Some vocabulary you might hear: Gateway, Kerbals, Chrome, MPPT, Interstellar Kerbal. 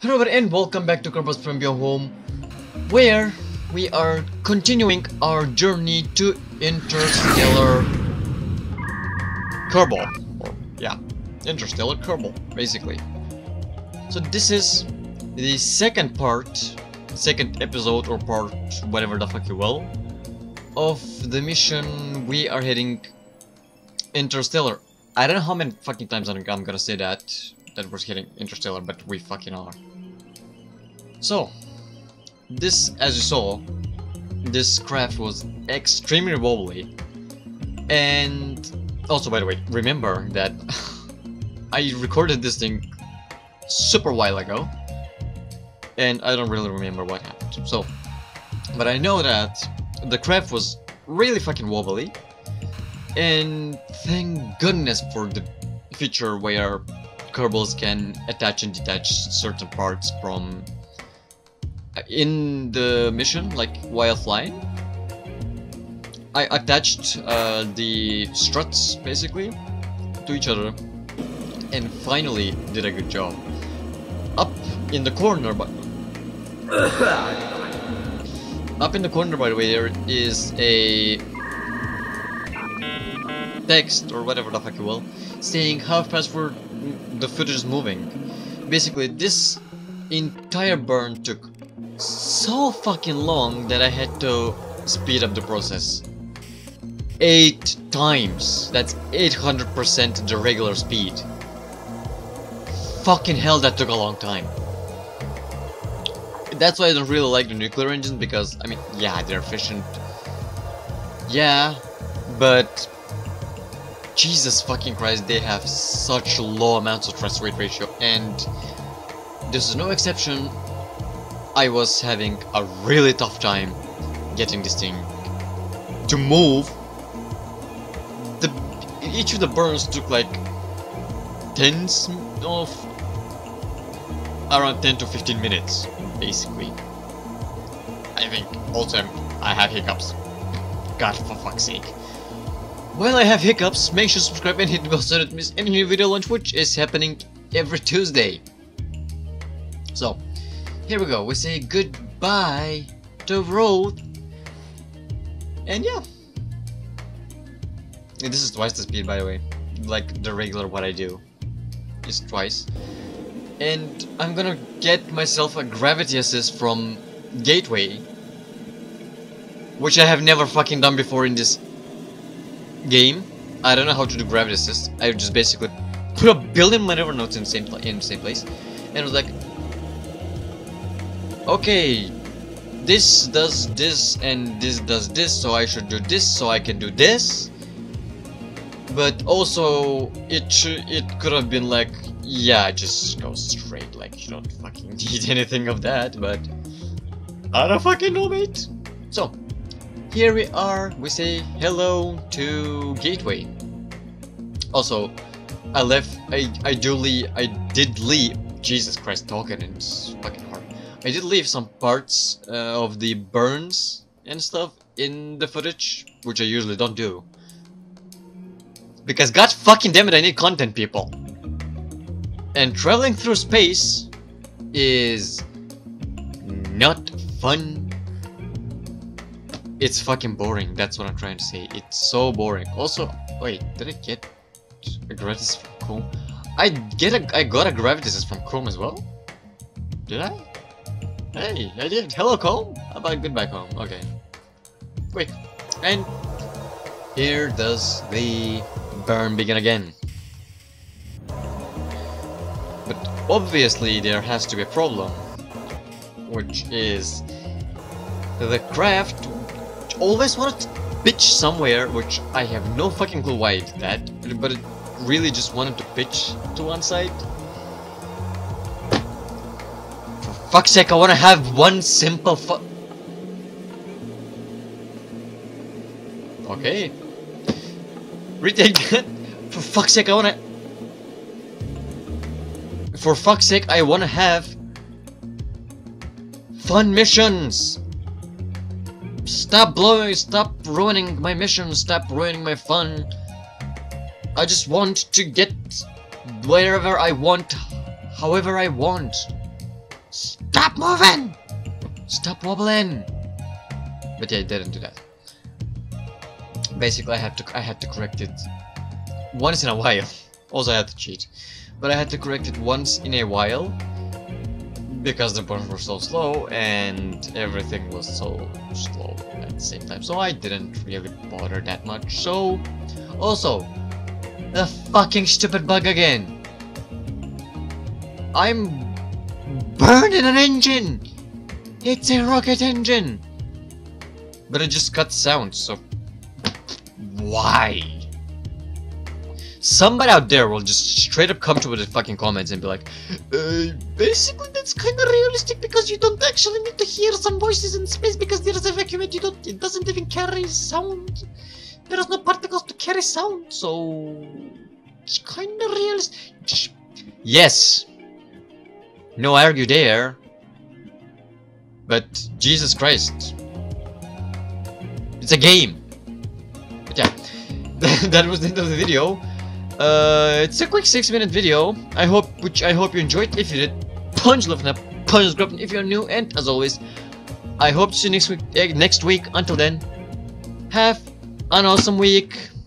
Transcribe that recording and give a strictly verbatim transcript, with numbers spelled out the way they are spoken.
Hello and welcome back to Kerbal from your home, where we are continuing our journey to Interstellar Kerbal. Or, yeah, Interstellar Kerbal, basically. So this is the second part, second episode or part, whatever the fuck you will, of the mission we are heading Interstellar. I don't know how many fucking times I'm gonna say that, that we're heading Interstellar, but we fucking are. So, this, as you saw, this craft was extremely wobbly. And also, by the way, remember that I recorded this thing super while ago, and I don't really remember what happened. So, but I know that the craft was really fucking wobbly, and thank goodness for the feature where Kerbals can attach and detach certain parts from in the mission, like while flying. I attached uh, the struts basically to each other and finally did a good job. Up in the corner, but up in the corner, by the way, there is a text or whatever the fuck you will, saying how fast we're, the footage is moving. Basically, this entire burn took so fucking long that I had to speed up the process eight times. That's eight hundred percent the regular speed. Fucking hell, that took a long time. That's why I don't really like the nuclear engines, because, I mean, yeah, they're efficient. Yeah, but Jesus fucking Christ, they have such low amounts of thrust weight ratio, and this is no exception. I was having a really tough time getting this thing to move. The, each of the burns took like tens of around ten to fifteen minutes, basically. I think also I have hiccups. God, for fuck's sake. While I have hiccups, make sure to subscribe and hit the bell so you don't miss any new video launch, which is happening every Tuesday. So, here we go. We say goodbye to road. And yeah. This is twice the speed, by the way. Like the regular what I do is twice. And I'm gonna get myself a gravity assist from Gateway, which I have never fucking done before in this game. I don't know how to do gravity assist. I just basically put a billion maneuver notes in the same in the same place, and I was like, okay, this does this and this does this, so I should do this, so I can do this. But also, it should, it could have been like, yeah, just go straight. Like, you don't fucking need anything of that. But I don't fucking know, mate. So, here we are, we say hello to Gateway. Also, I left, I, I do leave, I did leave, Jesus Christ, talking and it's fucking hard. I did leave some parts uh, of the burns and stuff in the footage, which I usually don't do. Because god fucking damn it, I need content, people. And traveling through space is not fun. It's fucking boring, that's what I'm trying to say. It's so boring. Also, wait, did I get a gravity assist from Chrome? I get a I got a gravity assist from Chrome as well? Did I? Hey, I did. Hello, Chrome. How about goodbye, Chrome? Okay. Quick. And here does the burn begin again. But obviously there has to be a problem, which is the craft always wanted to pitch somewhere, which I have no fucking clue why it did that, but it really just wanted to pitch to one side. For fuck's sake, I wanna have one simple fu- Okay. Retake that. For fuck's sake, I wanna- For fuck's sake, I wanna have fun missions! Stop blowing, stop ruining my mission, stop ruining my fun. I just want to get wherever I want, however I want. Stop moving! Stop wobbling! But yeah, it didn't do that. Basically, I had to I had to correct it once in a while. Also, I had to cheat, but I had to correct it once in a while because the buttons were so slow and everything was so slow at the same time. So I didn't really bother that much. So, also, the fucking stupid bug again. I'm burning an engine. It's a rocket engine, but it just cuts sound. So. Why? Somebody out there will just straight up come to the fucking comments and be like, uh, basically that's kind of realistic because you don't actually need to hear some voices in space because there's a vacuum and you don't, it doesn't even carry sound. There's no particles to carry sound, so it's kind of realistic. Yes. No argue there. But Jesus Christ, it's a game. Yeah, that was the end of the video. Uh, it's a quick six minute video. I hope, which I hope you enjoyed. If you did, punch love and up, punch subscribe if you're new. And as always, I hope to see you next week. Uh, next week. Until then, have an awesome week.